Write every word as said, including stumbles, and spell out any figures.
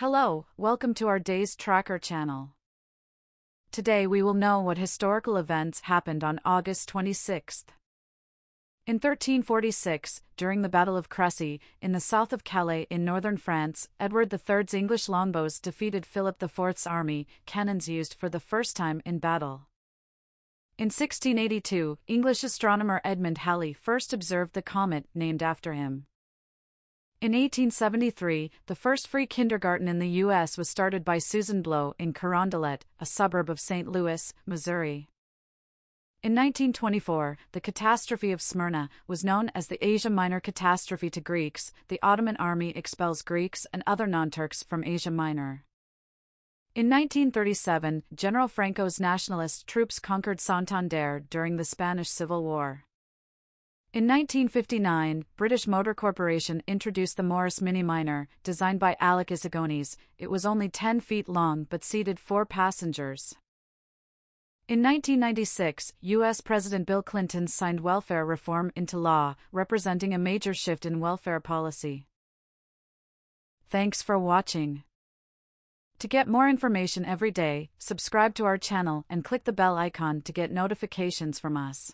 Hello, welcome to our Days Tracker channel. Today we will know what historical events happened on August twenty-sixth. In thirteen forty-six, during the Battle of Crécy, in the south of Calais in northern France, Edward the third's English longbows defeated Philip the fourth's army, cannons used for the first time in battle. In sixteen eighty-two, English astronomer Edmond Halley first observed the comet named after him. In eighteen seventy-three, the first free kindergarten in the U S was started by Susan Blow in Carondelet, a suburb of Saint Louis, Missouri. In nineteen twenty-four, the catastrophe of Smyrna was known as the Asia Minor Catastrophe to Greeks. The Ottoman army expels Greeks and other non-Turks from Asia Minor. In nineteen thirty-seven, General Franco's nationalist troops conquered Santander during the Spanish Civil War. In nineteen fifty-nine, British Motor Corporation introduced the Morris Mini-Minor, designed by Alec Issigonis. It was only ten feet long but seated four passengers. In nineteen ninety-six, U S President Bill Clinton signed welfare reform into law, representing a major shift in welfare policy. Thanks for watching. To get more information every day, subscribe to our channel and click the bell icon to get notifications from us.